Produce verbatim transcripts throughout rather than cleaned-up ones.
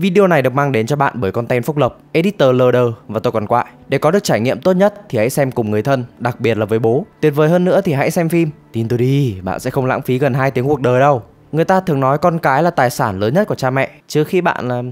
Video này được mang đến cho bạn bởi content Phúc Lộc, Editor Leader và tôi còn Quại. Để có được trải nghiệm tốt nhất thì hãy xem cùng người thân, đặc biệt là với bố. Tuyệt vời hơn nữa thì hãy xem phim. Tin tôi đi, bạn sẽ không lãng phí gần hai tiếng cuộc đời đâu. Người ta thường nói con cái là tài sản lớn nhất của cha mẹ, chứ khi bạn là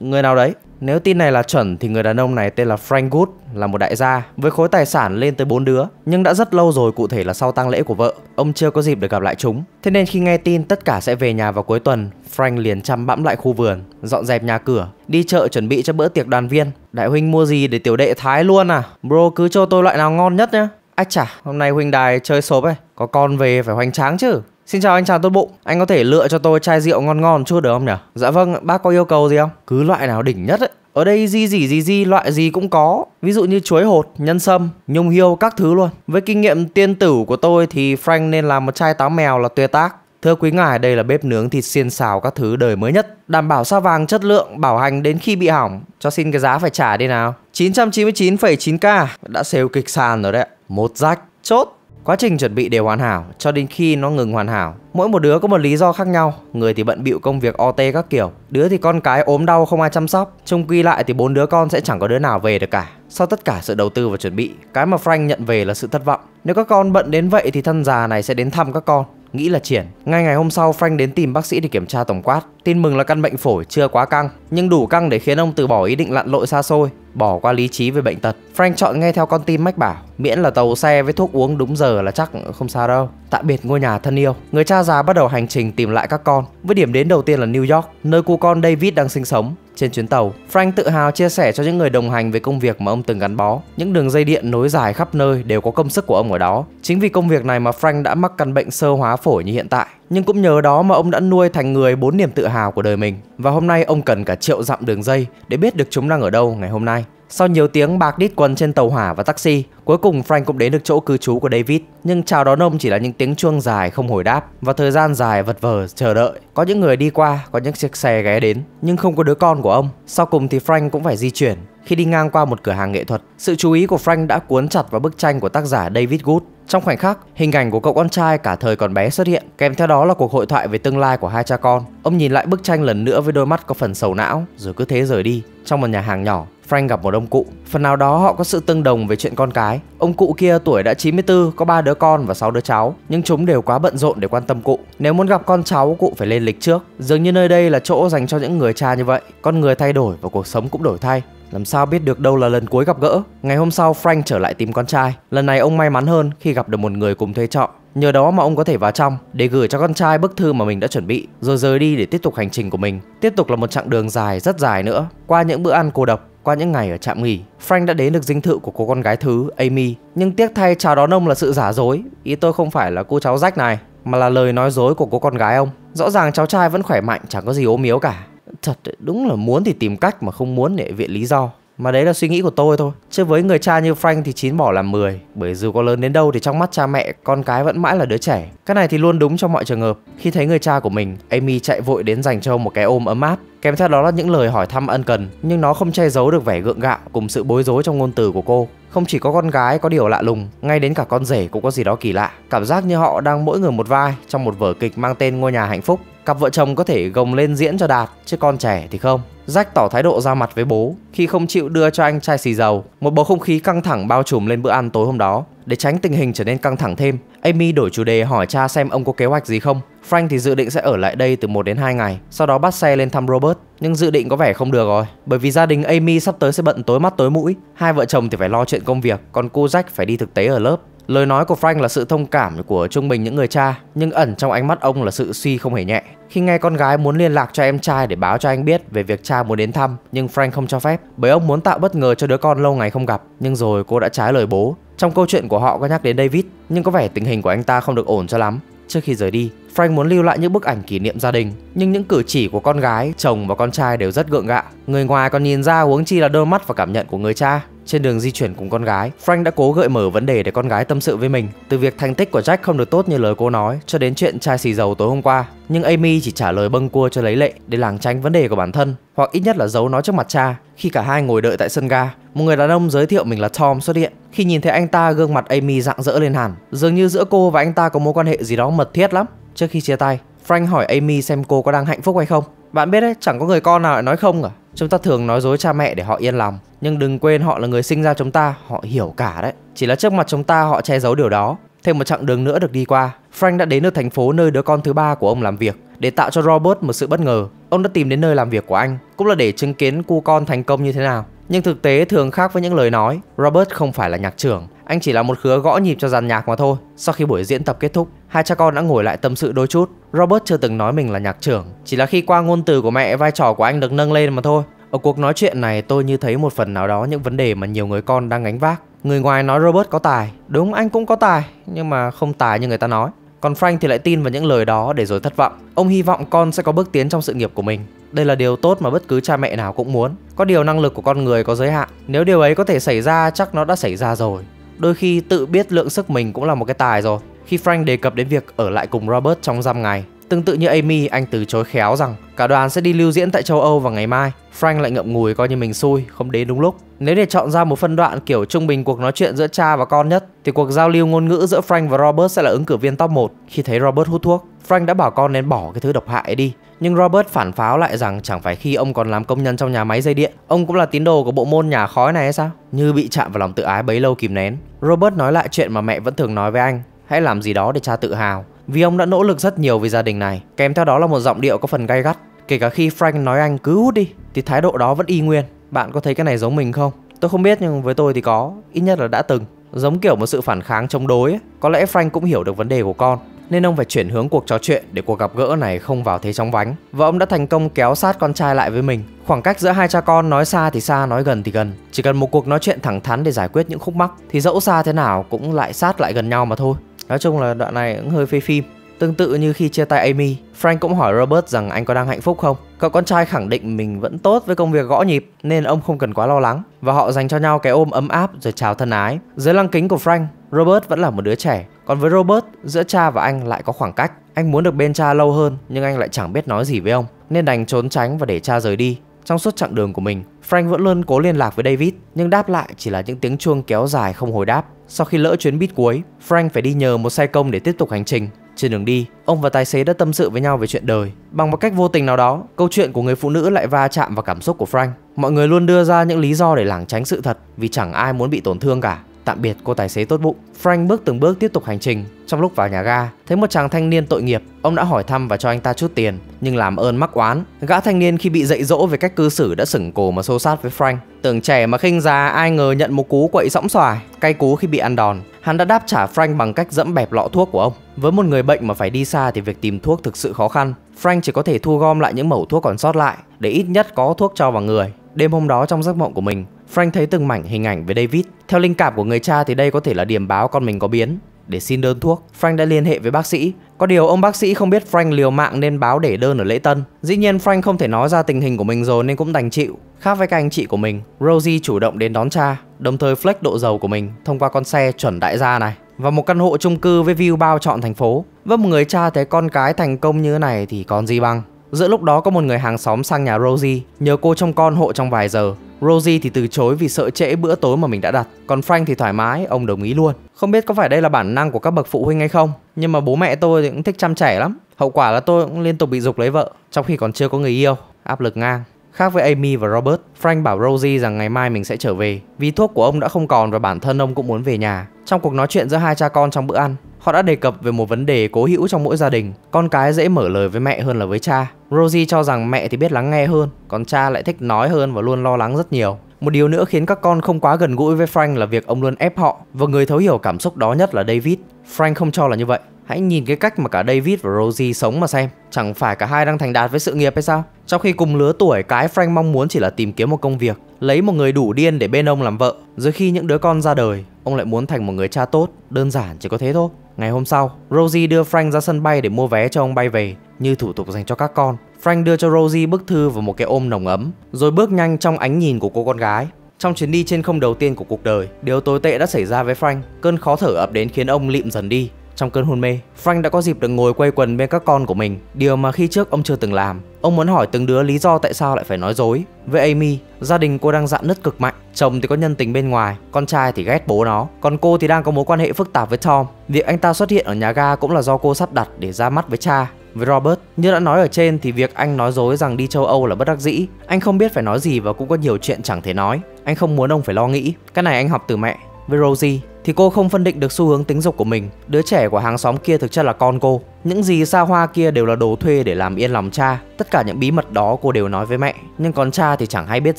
người nào đấy. Nếu tin này là chuẩn thì người đàn ông này tên là Frank Goode, là một đại gia với khối tài sản lên tới bốn đứa. Nhưng đã rất lâu rồi, cụ thể là sau tang lễ của vợ, ông chưa có dịp được gặp lại chúng. Thế nên khi nghe tin tất cả sẽ về nhà vào cuối tuần, Frank liền chăm bẵm lại khu vườn, dọn dẹp nhà cửa, đi chợ chuẩn bị cho bữa tiệc đoàn viên. Đại huynh mua gì để tiểu đệ thái luôn à? Bro cứ cho tôi loại nào ngon nhất nhá. Ách chà, hôm nay huynh đài chơi xốp ấy, có con về phải hoành tráng chứ. Xin chào anh chàng tốt bụng, anh có thể lựa cho tôi chai rượu ngon ngon chút được không nhỉ? Dạ vâng, bác có yêu cầu gì không? Cứ loại nào đỉnh nhất ấy. Ở đây gì gì gì gì loại gì cũng có. Ví dụ như chuối hột, nhân sâm, nhung hiêu các thứ luôn. Với kinh nghiệm tiên tử của tôi thì Frank nên làm một chai táo mèo là tuyệt tác. Thưa quý ngài, đây là bếp nướng thịt xiên xào các thứ đời mới nhất, đảm bảo sao vàng chất lượng, bảo hành đến khi bị hỏng. Cho xin cái giá phải trả đi nào. Chín trăm chín mươi chín phẩy chín k, đã sale kịch sàn rồi đấy. Một rách, chốt. Quá trình chuẩn bị đều hoàn hảo cho đến khi nó ngừng hoàn hảo. Mỗi một đứa có một lý do khác nhau, người thì bận bịu công việc o tê các kiểu, đứa thì con cái ốm đau không ai chăm sóc. Chung quy lại thì bốn đứa con sẽ chẳng có đứa nào về được cả. Sau tất cả sự đầu tư và chuẩn bị, cái mà Frank nhận về là sự thất vọng. Nếu các con bận đến vậy thì thân già này sẽ đến thăm các con, nghĩ là triển. Ngay ngày hôm sau, Frank đến tìm bác sĩ để kiểm tra tổng quát. Tin mừng là căn bệnh phổi chưa quá căng, nhưng đủ căng để khiến ông từ bỏ ý định lặn lội xa xôi, bỏ qua lý trí về bệnh tật. Frank chọn nghe theo con tim mách bảo, miễn là tàu xe với thuốc uống đúng giờ là chắc không sao đâu. Tạm biệt ngôi nhà thân yêu, người cha già bắt đầu hành trình tìm lại các con, với điểm đến đầu tiên là New York, nơi cô con David đang sinh sống. Trên chuyến tàu, Frank tự hào chia sẻ cho những người đồng hành về công việc mà ông từng gắn bó. Những đường dây điện nối dài khắp nơi đều có công sức của ông ở đó. Chính vì công việc này mà Frank đã mắc căn bệnh sơ hóa phổi như hiện tại. Nhưng cũng nhờ đó mà ông đã nuôi thành người bốn niềm tự hào của đời mình. Và hôm nay ông cần cả triệu dặm đường dây để biết được chúng đang ở đâu ngày hôm nay. Sau nhiều tiếng bạc đít quần trên tàu hỏa và taxi, cuối cùng Frank cũng đến được chỗ cư trú của David. Nhưng chào đón ông chỉ là những tiếng chuông dài không hồi đáp và thời gian dài vật vờ chờ đợi. Có những người đi qua, có những chiếc xe ghé đến, nhưng không có đứa con của ông. Sau cùng thì Frank cũng phải di chuyển. Khi đi ngang qua một cửa hàng nghệ thuật, sự chú ý của Frank đã cuốn chặt vào bức tranh của tác giả David Wood. Trong khoảnh khắc, hình ảnh của cậu con trai cả thời còn bé xuất hiện, kèm theo đó là cuộc hội thoại về tương lai của hai cha con. Ông nhìn lại bức tranh lần nữa với đôi mắt có phần sầu não, rồi cứ thế rời đi. Trong một nhà hàng nhỏ, Frank gặp một ông cụ. Phần nào đó họ có sự tương đồng về chuyện con cái. Ông cụ kia tuổi đã chín mươi tư, có ba đứa con và sáu đứa cháu, nhưng chúng đều quá bận rộn để quan tâm cụ. Nếu muốn gặp con cháu, cụ phải lên lịch trước. Dường như nơi đây là chỗ dành cho những người cha như vậy. Con người thay đổi và cuộc sống cũng đổi thay. Làm sao biết được đâu là lần cuối gặp gỡ. Ngày hôm sau, Frank trở lại tìm con trai. Lần này ông may mắn hơn khi gặp được một người cùng thuê trọ. Nhờ đó mà ông có thể vào trong để gửi cho con trai bức thư mà mình đã chuẩn bị, rồi rời đi để tiếp tục hành trình của mình. Tiếp tục là một chặng đường dài, rất dài nữa. Qua những bữa ăn cô độc, qua những ngày ở trạm nghỉ, Frank đã đến được dinh thự của cô con gái thứ, Amy. Nhưng tiếc thay, chào đón ông là sự giả dối. Ý tôi không phải là cô cháu rách này, mà là lời nói dối của cô con gái ông. Rõ ràng cháu trai vẫn khỏe mạnh, chẳng có gì ốm yếu cả. Thật, đúng là muốn thì tìm cách mà không muốn để viện lý do. Mà đấy là suy nghĩ của tôi thôi. Chứ với người cha như Frank thì chín bỏ làm mười. Bởi dù có lớn đến đâu thì trong mắt cha mẹ, con cái vẫn mãi là đứa trẻ. Cái này thì luôn đúng trong mọi trường hợp. Khi thấy người cha của mình, Amy chạy vội đến dành cho ông một cái ôm ấm áp, kèm theo đó là những lời hỏi thăm ân cần. Nhưng nó không che giấu được vẻ gượng gạo cùng sự bối rối trong ngôn từ của cô. Không chỉ có con gái có điều lạ lùng, ngay đến cả con rể cũng có gì đó kỳ lạ. Cảm giác như họ đang mỗi người một vai trong một vở kịch mang tên Ngôi Nhà Hạnh Phúc. Cặp vợ chồng có thể gồng lên diễn cho đạt, chứ con trẻ thì không. Jack tỏ thái độ ra mặt với bố khi không chịu đưa cho anh chai xì dầu. Một bầu không khí căng thẳng bao trùm lên bữa ăn tối hôm đó. Để tránh tình hình trở nên căng thẳng thêm, Amy đổi chủ đề hỏi cha xem ông có kế hoạch gì không. Frank thì dự định sẽ ở lại đây từ một đến hai ngày, sau đó bắt xe lên thăm Robert. Nhưng dự định có vẻ không được rồi, bởi vì gia đình Amy sắp tới sẽ bận tối mắt tối mũi. Hai vợ chồng thì phải lo chuyện công việc, còn cô Jack phải đi thực tế ở lớp. Lời nói của Frank là sự thông cảm của trung bình những người cha, nhưng ẩn trong ánh mắt ông là sự suy không hề nhẹ. Khi nghe con gái muốn liên lạc cho em trai để báo cho anh biết về việc cha muốn đến thăm, nhưng Frank không cho phép, bởi ông muốn tạo bất ngờ cho đứa con lâu ngày không gặp. Nhưng rồi cô đã trái lời bố. Trong câu chuyện của họ có nhắc đến David, nhưng có vẻ tình hình của anh ta không được ổn cho lắm. Trước khi rời đi, Frank muốn lưu lại những bức ảnh kỷ niệm gia đình, nhưng những cử chỉ của con gái, chồng và con trai đều rất gượng gạo. Người ngoài còn nhìn ra, huống chi là đôi mắt và cảm nhận của người cha. Trên đường di chuyển cùng con gái, Frank đã cố gợi mở vấn đề để con gái tâm sự với mình, từ việc thành tích của Jack không được tốt như lời cô nói cho đến chuyện chai xì dầu tối hôm qua. Nhưng Amy chỉ trả lời bâng cua cho lấy lệ để lảng tránh vấn đề của bản thân, hoặc ít nhất là giấu nó trước mặt cha. Khi cả hai ngồi đợi tại sân ga, một người đàn ông giới thiệu mình là Tom xuất hiện. Khi nhìn thấy anh ta, gương mặt Amy rạng rỡ lên hẳn, dường như giữa cô và anh ta có mối quan hệ gì đó mật thiết lắm. Trước khi chia tay, Frank hỏi Amy xem cô có đang hạnh phúc hay không. Bạn biết đấy, chẳng có người con nào lại nói không cả. Chúng ta thường nói dối cha mẹ để họ yên lòng, nhưng đừng quên họ là người sinh ra chúng ta, họ hiểu cả đấy. Chỉ là trước mặt chúng ta họ che giấu điều đó. Thêm một chặng đường nữa được đi qua, Frank đã đến được thành phố nơi đứa con thứ ba của ông làm việc. Để tạo cho Robert một sự bất ngờ, ông đã tìm đến nơi làm việc của anh, cũng là để chứng kiến cu con thành công như thế nào. Nhưng thực tế thường khác với những lời nói, Robert không phải là nhạc trưởng, anh chỉ là một khứa gõ nhịp cho dàn nhạc mà thôi. Sau khi buổi diễn tập kết thúc, hai cha con đã ngồi lại tâm sự đôi chút. Robert chưa từng nói mình là nhạc trưởng, chỉ là khi qua ngôn từ của mẹ vai trò của anh được nâng lên mà thôi. Ở cuộc nói chuyện này tôi như thấy một phần nào đó những vấn đề mà nhiều người con đang gánh vác. Người ngoài nói Robert có tài, đúng anh cũng có tài, nhưng mà không tài như người ta nói. Còn Frank thì lại tin vào những lời đó để rồi thất vọng. Ông hy vọng con sẽ có bước tiến trong sự nghiệp của mình. Đây là điều tốt mà bất cứ cha mẹ nào cũng muốn. Có điều năng lực của con người có giới hạn. Nếu điều ấy có thể xảy ra chắc nó đã xảy ra rồi. Đôi khi tự biết lượng sức mình cũng là một cái tài rồi. Khi Frank đề cập đến việc ở lại cùng Robert trong dăm ngày, tương tự như Amy, anh từ chối khéo rằng cả đoàn sẽ đi lưu diễn tại châu Âu vào ngày mai. Frank lại ngậm ngùi coi như mình xui, không đến đúng lúc. Nếu để chọn ra một phân đoạn kiểu trung bình cuộc nói chuyện giữa cha và con nhất, thì cuộc giao lưu ngôn ngữ giữa Frank và Robert sẽ là ứng cử viên top một. Khi thấy Robert hút thuốc, Frank đã bảo con nên bỏ cái thứ độc hại ấy đi. Nhưng Robert phản pháo lại rằng chẳng phải khi ông còn làm công nhân trong nhà máy dây điện, ông cũng là tín đồ của bộ môn nhà khói này hay sao? Như bị chạm vào lòng tự ái bấy lâu kìm nén, Robert nói lại chuyện mà mẹ vẫn thường nói với anh: hãy làm gì đó để cha tự hào. Vì ông đã nỗ lực rất nhiều vì gia đình này. Kèm theo đó là một giọng điệu có phần gay gắt. Kể cả khi Frank nói anh cứ hút đi thì thái độ đó vẫn y nguyên. Bạn có thấy cái này giống mình không? Tôi không biết, nhưng với tôi thì có. Ít nhất là đã từng. Giống kiểu một sự phản kháng chống đối ấy. Có lẽ Frank cũng hiểu được vấn đề của con, nên ông phải chuyển hướng cuộc trò chuyện để cuộc gặp gỡ này không vào thế chóng vánh. Và ông đã thành công kéo sát con trai lại với mình. Khoảng cách giữa hai cha con nói xa thì xa, nói gần thì gần. Chỉ cần một cuộc nói chuyện thẳng thắn để giải quyết những khúc mắc, thì dẫu xa thế nào cũng lại sát lại gần nhau mà thôi. Nói chung là đoạn này cũng hơi phê phim. Tương tự như khi chia tay Amy, Frank cũng hỏi Robert rằng anh có đang hạnh phúc không. Cậu con trai khẳng định mình vẫn tốt với công việc gõ nhịp, nên ông không cần quá lo lắng. Và họ dành cho nhau cái ôm ấm áp rồi chào thân ái. Dưới lăng kính của Frank, Robert vẫn là một đứa trẻ. Còn với Robert, giữa cha và anh lại có khoảng cách. Anh muốn được bên cha lâu hơn, nhưng anh lại chẳng biết nói gì với ông, nên đành trốn tránh và để cha rời đi. Trong suốt chặng đường của mình, Frank vẫn luôn cố liên lạc với David, nhưng đáp lại chỉ là những tiếng chuông kéo dài không hồi đáp. Sau khi lỡ chuyến buýt cuối, Frank phải đi nhờ một xe công để tiếp tục hành trình. Trên đường đi, ông và tài xế đã tâm sự với nhau về chuyện đời. Bằng một cách vô tình nào đó, câu chuyện của người phụ nữ lại va chạm vào cảm xúc của Frank. Mọi người luôn đưa ra những lý do để lảng tránh sự thật, vì chẳng ai muốn bị tổn thương cả. Tạm biệt cô tài xế tốt bụng, Frank bước từng bước tiếp tục hành trình. Trong lúc vào nhà ga, thấy một chàng thanh niên tội nghiệp, ông đã hỏi thăm và cho anh ta chút tiền, nhưng làm ơn mắc oán. Gã thanh niên khi bị dạy dỗ về cách cư xử đã sững cổ mà xô xát với Frank. Tưởng trẻ mà khinh già, ai ngờ nhận một cú quậy sõng xoài. Cay cú khi bị ăn đòn, hắn đã đáp trả Frank bằng cách dẫm bẹp lọ thuốc của ông. Với một người bệnh mà phải đi xa thì việc tìm thuốc thực sự khó khăn. Frank chỉ có thể thu gom lại những mẩu thuốc còn sót lại để ít nhất có thuốc cho vào người. Đêm hôm đó trong giấc mộng của mình, Frank thấy từng mảnh hình ảnh với David. Theo linh cảm của người cha thì đây có thể là điểm báo con mình có biến. Để xin đơn thuốc, Frank đã liên hệ với bác sĩ. Có điều ông bác sĩ không biết Frank liều mạng nên báo để đơn ở lễ tân. Dĩ nhiên Frank không thể nói ra tình hình của mình rồi nên cũng đành chịu. Khác với các anh chị của mình, Rosie chủ động đến đón cha, đồng thời flex độ giàu của mình thông qua con xe chuẩn đại gia này và một căn hộ chung cư với view bao trọn thành phố. Với một người cha thấy con cái thành công như thế này thì còn gì bằng. Giữa lúc đó có một người hàng xóm sang nhà Rosie nhờ cô trông con hộ trong vài giờ. Rosie thì từ chối vì sợ trễ bữa tối mà mình đã đặt. Còn Frank thì thoải mái, ông đồng ý luôn. Không biết có phải đây là bản năng của các bậc phụ huynh hay không, nhưng mà bố mẹ tôi thì cũng thích chăm trẻ lắm. Hậu quả là tôi cũng liên tục bị giục lấy vợ, trong khi còn chưa có người yêu. Áp lực ngang. Khác với Amy và Robert, Frank bảo Rosie rằng ngày mai mình sẽ trở về, vì thuốc của ông đã không còn và bản thân ông cũng muốn về nhà. Trong cuộc nói chuyện giữa hai cha con trong bữa ăn, họ đã đề cập về một vấn đề cố hữu trong mỗi gia đình. Con cái dễ mở lời với mẹ hơn là với cha. Rosie cho rằng mẹ thì biết lắng nghe hơn, còn cha lại thích nói hơn và luôn lo lắng rất nhiều. Một điều nữa khiến các con không quá gần gũi với Frank là việc ông luôn ép họ, và người thấu hiểu cảm xúc đó nhất là David. Frank không cho là như vậy. Hãy nhìn cái cách mà cả David và Rosie sống mà xem. Chẳng phải cả hai đang thành đạt với sự nghiệp hay sao? Trong khi cùng lứa tuổi, cái Frank mong muốn chỉ là tìm kiếm một công việc, lấy một người đủ điên để bên ông làm vợ. Rồi khi những đứa con ra đời, ông lại muốn thành một người cha tốt. Đơn giản chỉ có thế thôi. Ngày hôm sau, Rosie đưa Frank ra sân bay để mua vé cho ông bay về, như thủ tục dành cho các con. Frank đưa cho Rosie bức thư và một cái ôm nồng ấm, rồi bước nhanh trong ánh nhìn của cô con gái. Trong chuyến đi trên không đầu tiên của cuộc đời, điều tồi tệ đã xảy ra với Frank. Cơn khó thở ập đến khiến ông lịm dần đi. Trong cơn hôn mê, Frank đã có dịp được ngồi quây quần bên các con của mình, điều mà khi trước ông chưa từng làm. Ông muốn hỏi từng đứa lý do tại sao lại phải nói dối. Với Amy, gia đình cô đang rạn nứt cực mạnh. Chồng thì có nhân tình bên ngoài, con trai thì ghét bố nó, còn cô thì đang có mối quan hệ phức tạp với Tom. Việc anh ta xuất hiện ở nhà ga cũng là do cô sắp đặt để ra mắt với cha. Với Robert, như đã nói ở trên thì việc anh nói dối rằng đi châu Âu là bất đắc dĩ. Anh không biết phải nói gì và cũng có nhiều chuyện chẳng thể nói. Anh không muốn ông phải lo nghĩ. Cái này anh học từ mẹ. Với Rosie thì cô không phân định được xu hướng tính dục của mình. Đứa trẻ của hàng xóm kia thực chất là con cô. Những gì xa hoa kia đều là đồ thuê để làm yên lòng cha. Tất cả những bí mật đó cô đều nói với mẹ, nhưng còn cha thì chẳng hay biết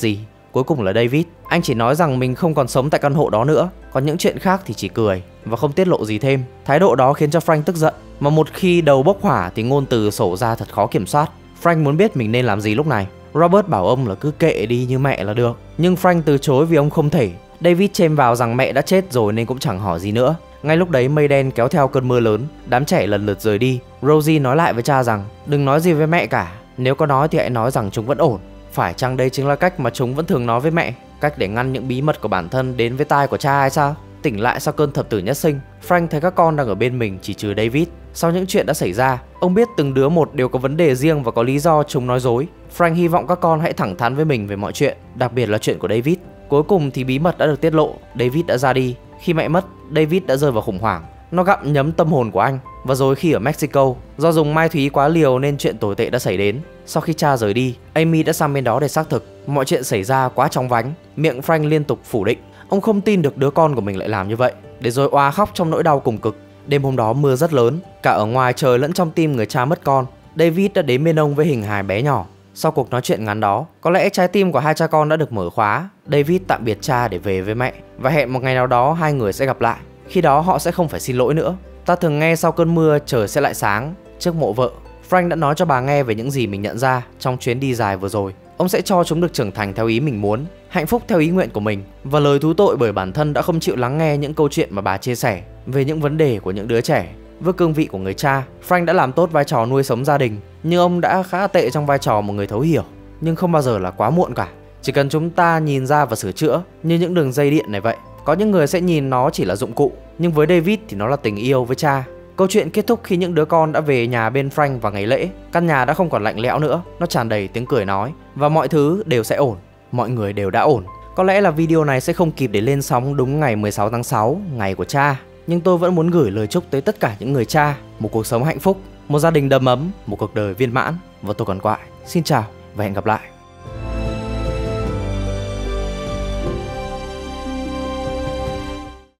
gì. Cuối cùng là David, anh chỉ nói rằng mình không còn sống tại căn hộ đó nữa. Còn những chuyện khác thì chỉ cười và không tiết lộ gì thêm. Thái độ đó khiến cho Frank tức giận, mà một khi đầu bốc hỏa thì ngôn từ sổ ra thật khó kiểm soát. Frank muốn biết mình nên làm gì lúc này. Robert bảo ông là cứ kệ đi như mẹ là được, nhưng Frank từ chối vì ông không thể. David chêm vào rằng mẹ đã chết rồi nên cũng chẳng hỏi gì nữa. Ngay lúc đấy mây đen kéo theo cơn mưa lớn, đám trẻ lần lượt rời đi. Rosie nói lại với cha rằng đừng nói gì với mẹ cả, nếu có nói thì hãy nói rằng chúng vẫn ổn. Phải chăng đây chính là cách mà chúng vẫn thường nói với mẹ, cách để ngăn những bí mật của bản thân đến với tai của cha hay sao? Tỉnh lại sau cơn thập tử nhất sinh, Frank thấy các con đang ở bên mình chỉ trừ David. Sau những chuyện đã xảy ra, ông biết từng đứa một đều có vấn đề riêng và có lý do chúng nói dối. Frank hy vọng các con hãy thẳng thắn với mình về mọi chuyện, đặc biệt là chuyện của David. Cuối cùng thì bí mật đã được tiết lộ, David đã ra đi. Khi mẹ mất, David đã rơi vào khủng hoảng. Nó gặm nhấm tâm hồn của anh. Và rồi khi ở Mexico, do dùng mai thúy quá liều nên chuyện tồi tệ đã xảy đến. Sau khi cha rời đi, Amy đã sang bên đó để xác thực. Mọi chuyện xảy ra quá chóng vánh. Miệng Frank liên tục phủ định. Ông không tin được đứa con của mình lại làm như vậy, để rồi oà khóc trong nỗi đau cùng cực. Đêm hôm đó mưa rất lớn, cả ở ngoài trời lẫn trong tim người cha mất con. David đã đến bên ông với hình hài bé nhỏ. Sau cuộc nói chuyện ngắn đó, có lẽ trái tim của hai cha con đã được mở khóa. David tạm biệt cha để về với mẹ, và hẹn một ngày nào đó hai người sẽ gặp lại. Khi đó họ sẽ không phải xin lỗi nữa. Ta thường nghe sau cơn mưa trời sẽ lại sáng. Trước mộ vợ, Frank đã nói cho bà nghe về những gì mình nhận ra trong chuyến đi dài vừa rồi. Ông sẽ cho chúng được trưởng thành theo ý mình muốn, hạnh phúc theo ý nguyện của mình. Và lời thú tội bởi bản thân đã không chịu lắng nghe những câu chuyện mà bà chia sẻ về những vấn đề của những đứa trẻ. Với cương vị của người cha, Frank đã làm tốt vai trò nuôi sống gia đình, nhưng ông đã khá tệ trong vai trò một người thấu hiểu. Nhưng không bao giờ là quá muộn cả. Chỉ cần chúng ta nhìn ra và sửa chữa, như những đường dây điện này vậy. Có những người sẽ nhìn nó chỉ là dụng cụ, nhưng với David thì nó là tình yêu với cha. Câu chuyện kết thúc khi những đứa con đã về nhà bên Frank vào ngày lễ. Căn nhà đã không còn lạnh lẽo nữa, nó tràn đầy tiếng cười nói. Và mọi thứ đều sẽ ổn, mọi người đều đã ổn. Có lẽ là video này sẽ không kịp để lên sóng đúng ngày mười sáu tháng sáu, ngày của cha. Nhưng tôi vẫn muốn gửi lời chúc tới tất cả những người cha. Một cuộc sống hạnh phúc, một gia đình đầm ấm, một cuộc đời viên mãn. Và tôi còn Quại, xin chào và hẹn gặp lại.